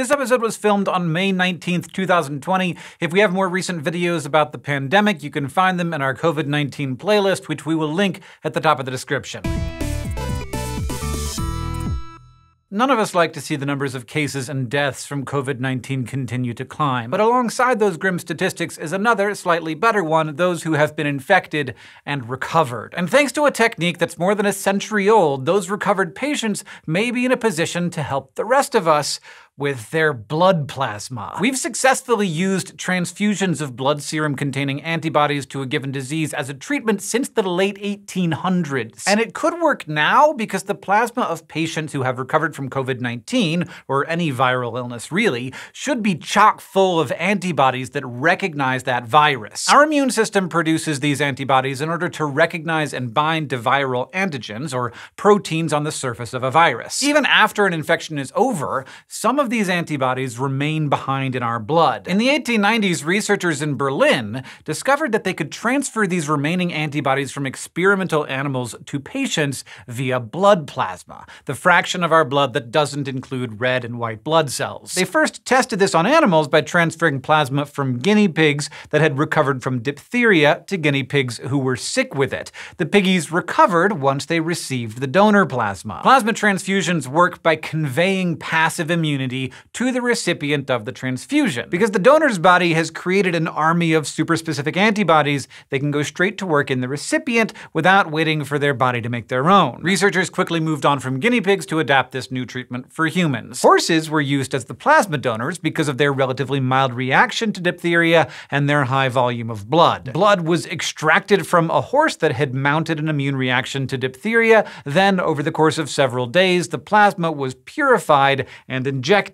This episode was filmed on May 19th, 2020. If we have more recent videos about the pandemic, you can find them in our COVID-19 playlist, which we will link at the top of the description. None of us like to see the numbers of cases and deaths from COVID-19 continue to climb. But alongside those grim statistics is another, slightly better one, those who have been infected and recovered. And thanks to a technique that's more than a century old, those recovered patients may be in a position to help the rest of us with their blood plasma. We've successfully used transfusions of blood serum containing antibodies to a given disease as a treatment since the late 1800s. And it could work now because the plasma of patients who have recovered from COVID-19, or any viral illness really, should be chock full of antibodies that recognize that virus. Our immune system produces these antibodies in order to recognize and bind to viral antigens, or proteins on the surface of a virus. Even after an infection is over, some of these antibodies remain behind in our blood. In the 1890s, researchers in Berlin discovered that they could transfer these remaining antibodies from experimental animals to patients via blood plasma, the fraction of our blood that doesn't include red and white blood cells. They first tested this on animals by transferring plasma from guinea pigs that had recovered from diphtheria to guinea pigs who were sick with it. The piggies recovered once they received the donor plasma. Plasma transfusions work by conveying passive immunity to the recipient of the transfusion. Because the donor's body has created an army of super-specific antibodies, they can go straight to work in the recipient without waiting for their body to make their own. Researchers quickly moved on from guinea pigs to adapt this new treatment for humans. Horses were used as the plasma donors because of their relatively mild reaction to diphtheria and their high volume of blood. Blood was extracted from a horse that had mounted an immune reaction to diphtheria. Then, over the course of several days, the plasma was purified and injected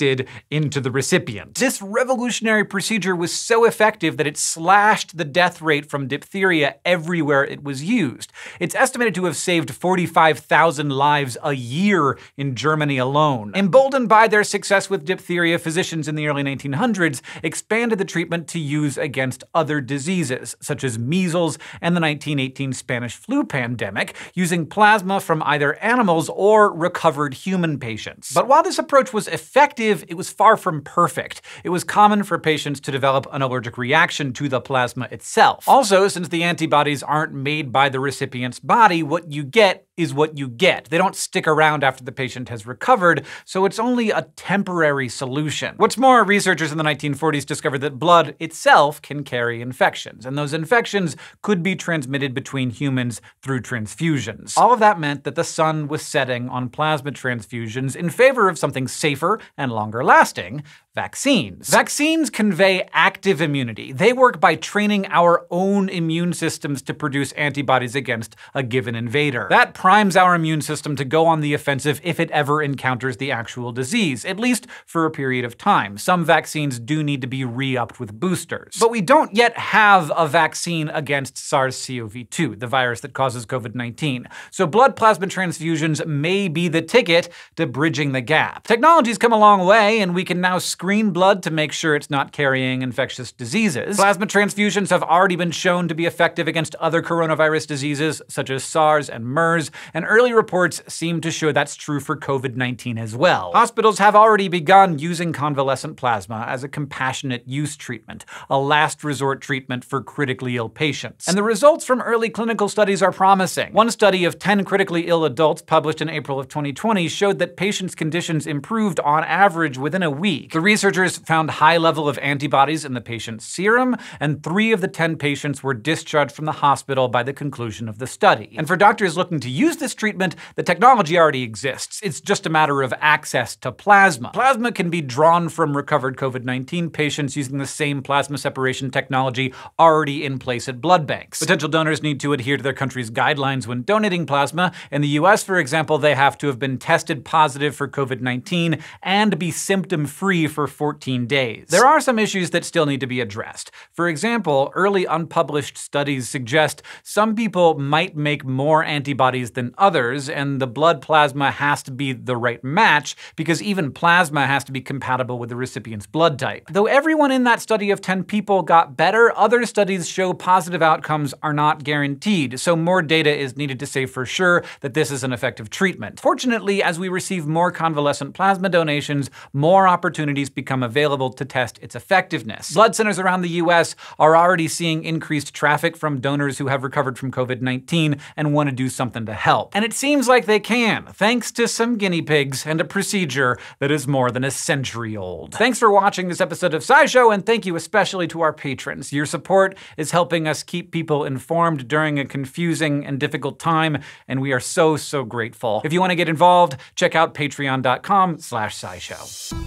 into the recipient. This revolutionary procedure was so effective that it slashed the death rate from diphtheria everywhere it was used. It's estimated to have saved 45,000 lives a year in Germany alone. Emboldened by their success with diphtheria, physicians in the early 1900s expanded the treatment to use against other diseases, such as measles and the 1918 Spanish flu pandemic, using plasma from either animals or recovered human patients. But while this approach was effective, it was far from perfect. It was common for patients to develop an allergic reaction to the plasma itself. Also, since the antibodies aren't made by the recipient's body, what you get is what you get. They don't stick around after the patient has recovered, so it's only a temporary solution. What's more, researchers in the 1940s discovered that blood itself can carry infections, and those infections could be transmitted between humans through transfusions. All of that meant that the sun was setting on plasma transfusions in favor of something safer and longer lasting, vaccines. Vaccines convey active immunity. They work by training our own immune systems to produce antibodies against a given invader. That primes our immune system to go on the offensive if it ever encounters the actual disease, at least for a period of time. Some vaccines do need to be re-upped with boosters. But we don't yet have a vaccine against SARS-CoV-2, the virus that causes COVID-19. So blood plasma transfusions may be the ticket to bridging the gap. Technology's come a long way, and we can now screen blood to make sure it's not carrying infectious diseases. Plasma transfusions have already been shown to be effective against other coronavirus diseases, such as SARS and MERS, and early reports seem to show that's true for COVID-19 as well. Hospitals have already begun using convalescent plasma as a compassionate use treatment, a last resort treatment for critically ill patients. And the results from early clinical studies are promising. One study of 10 critically ill adults published in April of 2020 showed that patients' conditions improved on average within a week. The researchers found high level of antibodies in the patient's serum, and 3 of the 10 patients were discharged from the hospital by the conclusion of the study. And for doctors looking to use this treatment, the technology already exists. It's just a matter of access to plasma. Plasma can be drawn from recovered COVID-19 patients using the same plasma separation technology already in place at blood banks. Potential donors need to adhere to their country's guidelines when donating plasma. In the US, for example, they have to have been tested positive for COVID-19 and be symptom-free for 14 days. There are some issues that still need to be addressed. For example, early unpublished studies suggest some people might make more antibodies than others, and the blood plasma has to be the right match, because even plasma has to be compatible with the recipient's blood type. Though everyone in that study of 10 people got better, other studies show positive outcomes are not guaranteed, so more data is needed to say for sure that this is an effective treatment. Fortunately, as we receive more convalescent plasma donations, more opportunities become available to test its effectiveness. Blood centers around the US are already seeing increased traffic from donors who have recovered from COVID-19 and want to do something to help. And it seems like they can, thanks to some guinea pigs and a procedure that is more than a century old. Thanks for watching this episode of SciShow, and thank you especially to our patrons. Your support is helping us keep people informed during a confusing and difficult time, and we are so, so grateful. If you want to get involved, check out patreon.com/scishow.